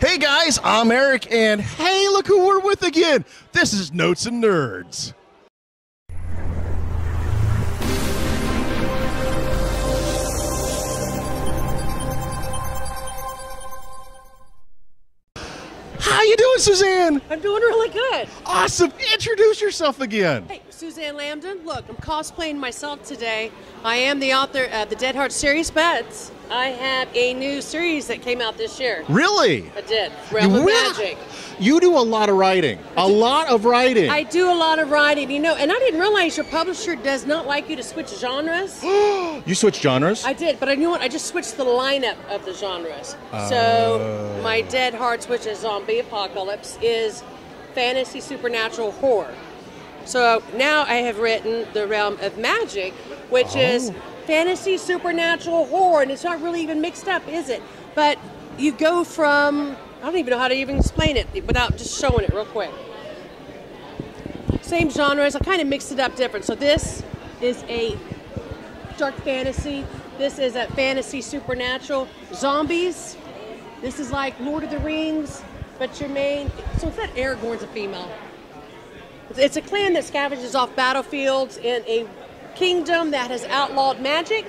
Hey guys, I'm Eric, and hey, look who we're with again. This is Notes and Nerds. How you doing, Susanne? I'm doing really good. Awesome. Introduce yourself again. Hey, Susanne Lambdin. Look, I'm cosplaying myself today. I am the author of the Dead Hearts series, but I have a new series that came out this year. Really? I did. Realm of Magic. You do a lot of writing. I do a lot of writing. You know, and I didn't realize your publisher does not like you to switch genres. You switched genres? I did, but I knew what? I just switched the lineup of the genres. So my Dead Hearts, which is zombie apocalypse, is fantasy, supernatural, horror. So now I have written the Realm of Magic, which is fantasy, supernatural, horror, and it's not really even mixed up, is it? But you go from, I don't even know how to even explain it without just showing it real quick. Same genres, I kind of mixed it up different. So this is a dark fantasy, this is a fantasy, supernatural, zombies, this is like Lord of the Rings, but your main, so it's not Aragorn's a female. It's a clan that scavenges off battlefields in a kingdom that has outlawed magic,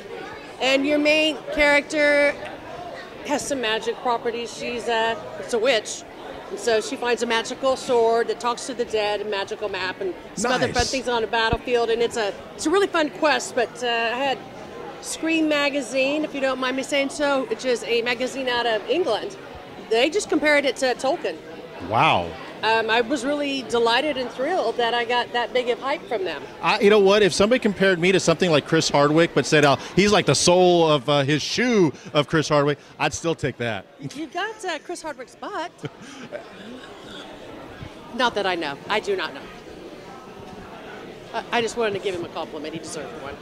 and your main character has some magic properties. It's a witch, and so she finds a magical sword that talks to the dead, a magical map, and some other fun things on a battlefield. And it's a really fun quest. But I had Screen Magazine, if you don't mind me saying so, which is a magazine out of England. They just compared it to Tolkien. Wow. I was really delighted and thrilled that I got that big of hype from them. You know what? If somebody compared me to something like Chris Hardwick, but said he's like the sole of his shoe of Chris Hardwick, I'd still take that. You got Chris Hardwick's butt. Not that I know. I do not know. I just wanted to give him a compliment. He deserved one.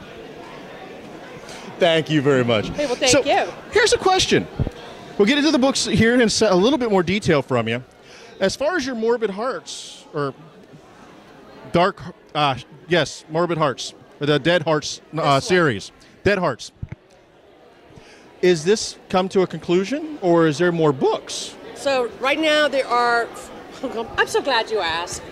Thank you very much. Hey, well, thank you. Here's a question. We'll get into the books here in a little bit more detail from you. As far as your morbid hearts, or dark, yes, morbid hearts, or the Dead Hearts series, Dead Hearts, is this come to a conclusion, or is there more books? So right now there are, I'm so glad you asked.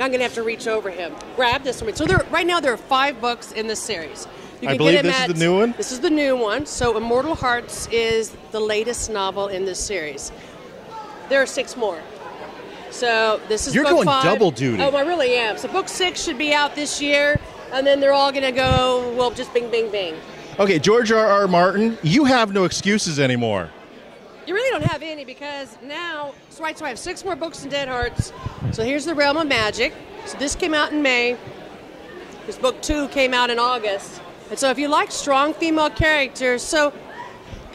I'm going to have to reach over him. Grab this one. So right now there are 5 books in this series. You can I believe this is the new one? This is the new one. So Immortal Hearts is the latest novel in this series. There are 6 more. So this is book 5. You're going double duty. Oh, I really am. So book 6 should be out this year, and then they're all going to go, well, just bing, bing, bing. Okay, George R.R. Martin, you have no excuses anymore. You really don't have any, because now, so I have 6 more books in Dead Hearts. So here's the Realm of Magic. So this came out in May. This book 2 came out in August. And so if you like strong female characters, so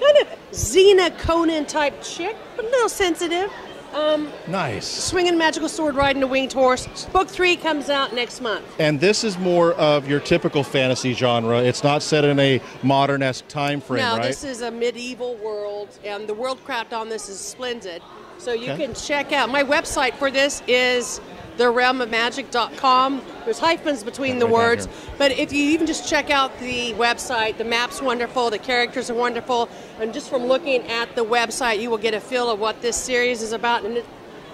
kind of Xena Conan type chick, but a little sensitive. Nice. Swinging magical sword, riding a winged horse. Book 3 comes out next month. And this is more of your typical fantasy genre. It's not set in a modern-esque time frame, right? No, this is a medieval world, and the worldcraft on this is splendid. So you can check out. My website for this is TheRealmOfMagic.com. There's hyphens between the words, but if you even just check out the website, the map's wonderful, the characters are wonderful, and just from looking at the website, you will get a feel of what this series is about, and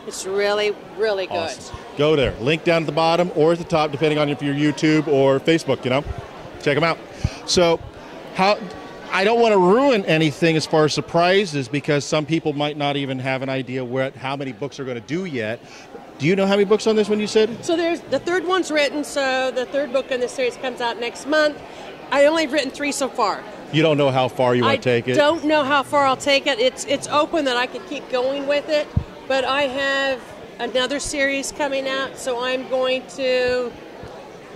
it's really, really good. Awesome. Go there. Link down at the bottom or at the top, depending on if you're YouTube or Facebook, you know? Check them out. So, I don't want to ruin anything as far as surprises, because some people might not even have an idea how many books are going to do yet. Do you know how many books on this one you said? So there's the 3rd one's written, so the 3rd book in this series comes out next month. I only have written 3 so far. You don't know how far you want to take it? I don't know how far I'll take it. It's open that I could keep going with it, but I have another series coming out, so I'm going to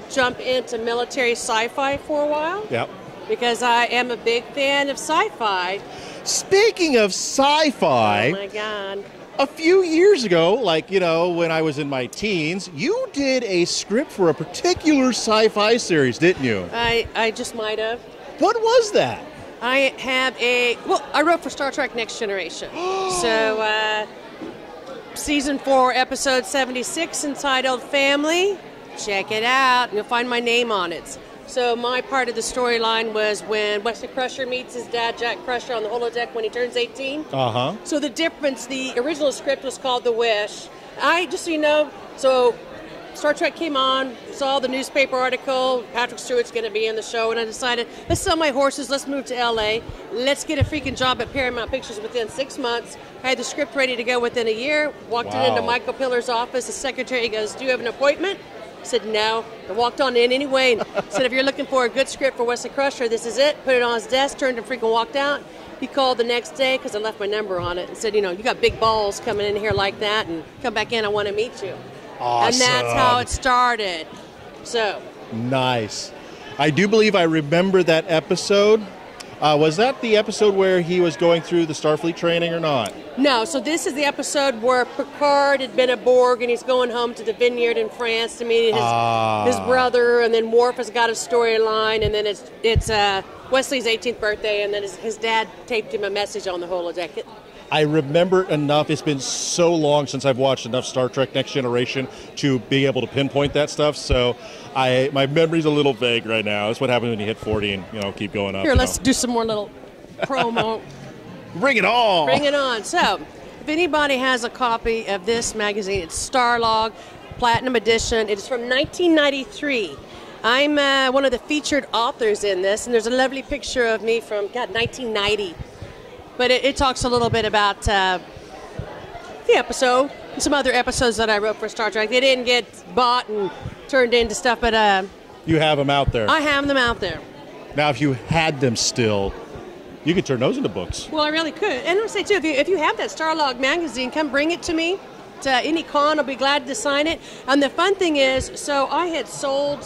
jump into military sci-fi for a while. Yep. Because I am a big fan of sci-fi. Speaking of sci-fi. Oh my God. A few years ago, like, you know, when I was in my teens, you did a script for a particular sci-fi series, didn't you? I just might have. What was that? I wrote for Star Trek: Next Generation. So, season 4, episode 76, entitled Family. Check it out, and you'll find my name on it. So my part of the storyline was when Wesley Crusher meets his dad, Jack Crusher, on the holodeck when he turns 18. Uh-huh. So the difference, the original script was called The Wish. Just so you know, so Star Trek came on, saw the newspaper article, Patrick Stewart's going to be in the show, and I decided, let's sell my horses, let's move to L.A., let's get a freaking job at Paramount Pictures within 6 months. I had the script ready to go within a year, walked into Michael Pillar's office, the secretary goes, do you have an appointment? I said, no. I walked on in anyway and said, if you're looking for a good script for Wesley Crusher, this is it. Put it on his desk, turned and freaking walked out. He called the next day because I left my number on it and said, you know, you got big balls coming in here like that and come back in, I want to meet you. Awesome. And that's how it started. So nice. I do believe I remember that episode. Was that the episode where he was going through the Starfleet training or not? No, so this is the episode where Picard had been a Borg and he's going home to the vineyard in France to meet his brother, and then Worf has got a storyline, and then it's Wesley's 18th birthday, and then his dad taped him a message on the holodeck. I remember enough. It's been so long since I've watched enough Star Trek Next Generation to be able to pinpoint that stuff. So my memory's a little vague right now. That's what happens when you hit 40 and, you know, keep going up. Here, let's do some more little promo. Bring it on. Bring it on. So if anybody has a copy of this magazine, it's Starlog, Platinum Edition. It is from 1993. I'm one of the featured authors in this, and there's a lovely picture of me from, 1990. But it talks a little bit about the episode and some other episodes that I wrote for Star Trek. They didn't get bought and turned into stuff, but... you have them out there. I have them out there. Now, if you had them still, you could turn those into books. Well, I really could. And I'll say, too, if you have that Starlog magazine, come bring it to me. To any con, I'll be glad to sign it. And the fun thing is, so I had sold...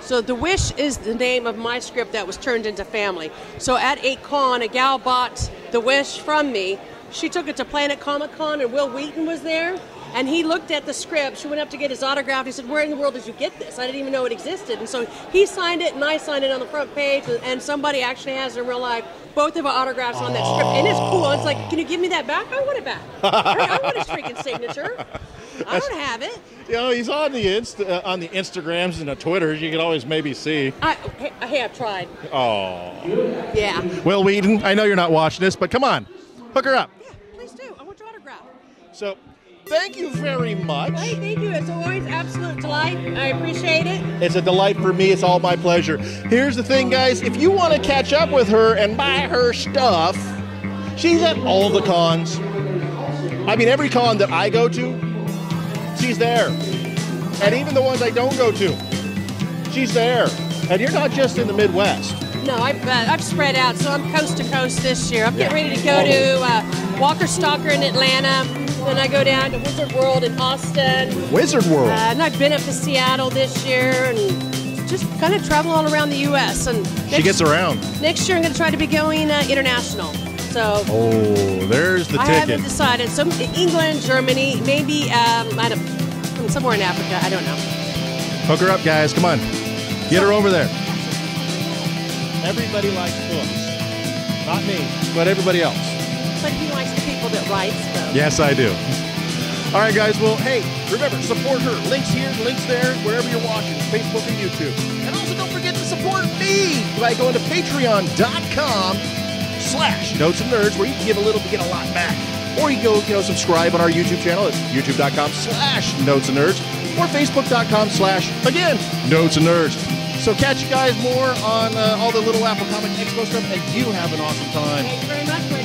So The Wish is the name of my script that was turned into Family. So at a con, a gal bought The Wish from me. She took it to Planet Comic Con, and Will Wheaton was there. And he looked at the script. She went up to get his autograph. He said, where in the world did you get this? I didn't even know it existed. And so he signed it, and I signed it on the front page. And somebody actually has in real life both of our autographs on that script. And it's cool. It's like, can you give me that back? I want it back. I want his freaking signature. I don't have it. You know, he's on the Instagrams and the Twitters. You can always maybe see. Hey, I've tried. Oh. Yeah. Will Wheaton, I know you're not watching this, but come on. Hook her up. Yeah, please do. I want your autograph. So, thank you very much. Hey, thank you. It's always absolute delight. I appreciate it. It's a delight for me. It's all my pleasure. Here's the thing, guys. If you want to catch up with her and buy her stuff, she's at all the cons. I mean, every con that I go to, she's there. And even the ones I don't go to, she's there. And you're not just in the Midwest. No, I've spread out, so I'm coast to coast this year. I'm getting ready to go to Walker Stalker in Atlanta. Then I go down to Wizard World in Austin. Wizard World? And I've been up to Seattle this year and just kind of travel all around the U.S. And she gets around. Next year I'm going to try to be going international. So, there's the ticket. I haven't decided. So England, Germany, maybe somewhere in Africa. I don't know. Hook her up, guys. Come on. Get her over there. Everybody likes books. Not me, but everybody else. But he likes the people that write. So. Yes, I do. All right, guys. Well, hey, remember, support her. Links here, links there, wherever you're watching, Facebook and YouTube. And also don't forget to support me by going to patreon.com/Notes and Nerds, where you can give a little to get a lot back. Or you go, subscribe on our YouTube channel. It's youtube.com/Notes and Nerds or facebook.com/Notes and Nerds. So catch you guys more on all the Little Apple Comic Expo stuff, and you have an awesome time. Thanks very much.